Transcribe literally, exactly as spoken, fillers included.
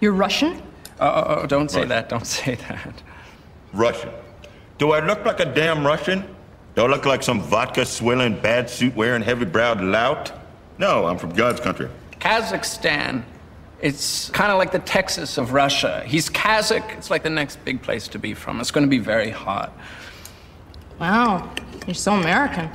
You're Russian? Uh, oh, don't say Russian. that. Don't say that. Russian. Do I look like a damn Russian? Do I look like some vodka-swilling, bad suit-wearing, heavy-browed lout? No, I'm from God's country. Kazakhstan. It's kind of like the Texas of Russia. He's Kazakh. It's like the next big place to be from. It's going to be very hot. Wow. You're so American.